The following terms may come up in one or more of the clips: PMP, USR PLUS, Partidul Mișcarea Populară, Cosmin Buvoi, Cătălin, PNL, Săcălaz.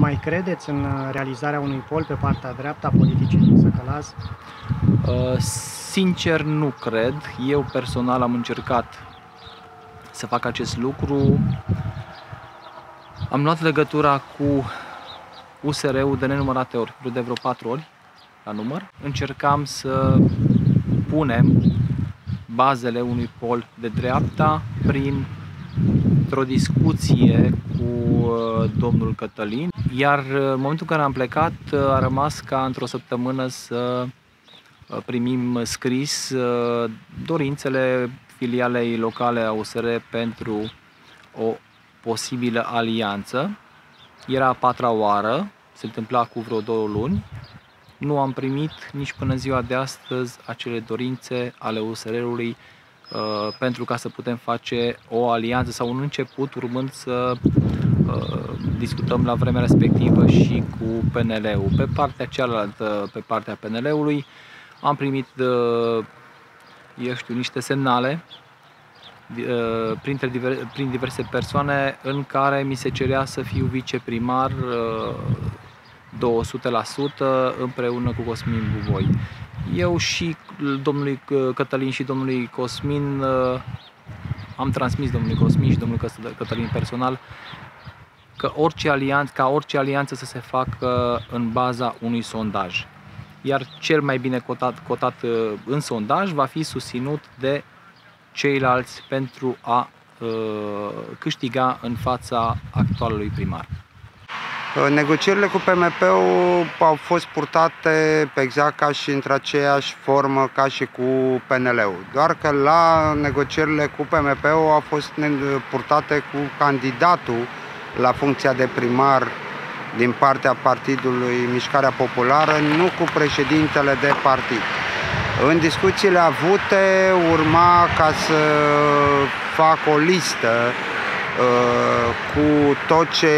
Mai credeți în realizarea unui pol pe partea dreaptă a politicii din Săcălaz? Sincer, nu cred. Eu personal am încercat să fac acest lucru. Am luat legătura cu USR-ul de nenumărate ori, de vreo 4 ori la număr. Încercam să punem bazele unui pol de dreapta printr-o discuție cu domnul Cătălin, iar în momentul în care am plecat a rămas ca într-o săptămână să primim scris dorințele filialei locale a USR pentru o posibilă alianță. Era a 4-a oară, se întâmpla cu vreo 2 luni. Nu am primit nici până ziua de astăzi acele dorințe ale USR-ului pentru ca să putem face o alianță sau un început, urmând să discutăm la vremea respectivă și cu PNL-ul. Pe partea cealaltă, pe partea PNL-ului, am primit, niște semnale prin diverse persoane în care mi se cerea să fiu viceprimar 200% împreună cu Cosmin Buvoi. Eu și domnului Cătălin și domnului Cosmin am transmis domnului Cosmin și domnului Cătălin personal că orice alianță să se facă în baza unui sondaj. Iar cel mai bine cotat în sondaj va fi susținut de ceilalți pentru a câștiga în fața actualului primar. Negocierile cu PMP-ul au fost purtate exact ca și într aceeași formă ca și cu PNL-ul, doar că la negocierile cu PMP-ul au fost purtate cu candidatul la funcția de primar din partea Partidului Mișcarea Populară, nu cu președintele de partid. În discuțiile avute urma ca să fac o listă cu tot ce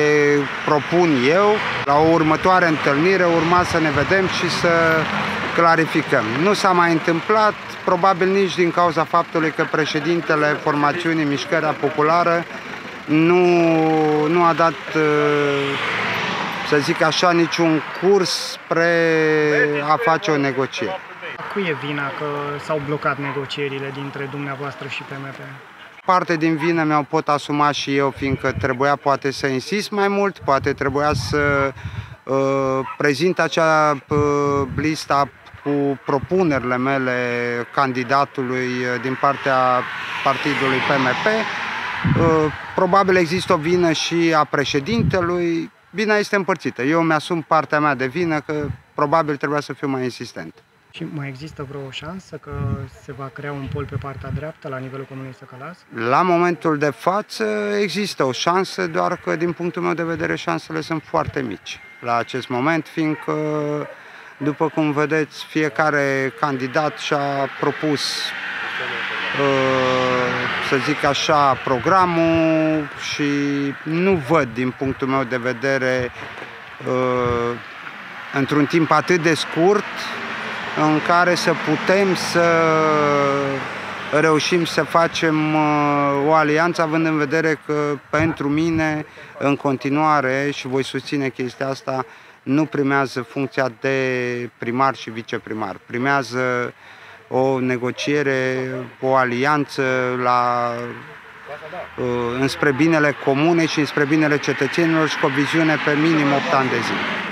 propun eu. La o următoare întâlnire urma să ne vedem și să clarificăm. Nu s-a mai întâmplat, probabil nici din cauza faptului că președintele formațiunii Mișcarea Populară nu a dat, să zic așa, niciun curs spre a face o negociere. Cui e vina că s-au blocat negocierile dintre dumneavoastră și PMP? Parte din vină mi-o pot asuma și eu, fiindcă trebuia poate să insist mai mult, poate trebuia să prezint acea listă cu propunerile mele candidatului din partea partidului PMP. Probabil există o vină și a președintelui. Vina este împărțită. Eu mi-asum partea mea de vină că probabil trebuia să fiu mai insistent. Și mai există vreo șansă că se va crea un pol pe partea dreaptă la nivelul comunei Săcălaz? La momentul de față există o șansă, doar că din punctul meu de vedere șansele sunt foarte mici la acest moment, fiindcă, după cum vedeți, fiecare candidat și-a propus, să zic așa, programul și nu văd, din punctul meu de vedere, într-un timp atât de scurt, în care să putem să reușim să facem o alianță, având în vedere că pentru mine, în continuare, și voi susține chestia asta, nu primează funcția de primar și viceprimar. Primează o negociere, o alianță înspre binele comune și înspre binele cetățenilor și cu o viziune pe minim 8 ani de zi.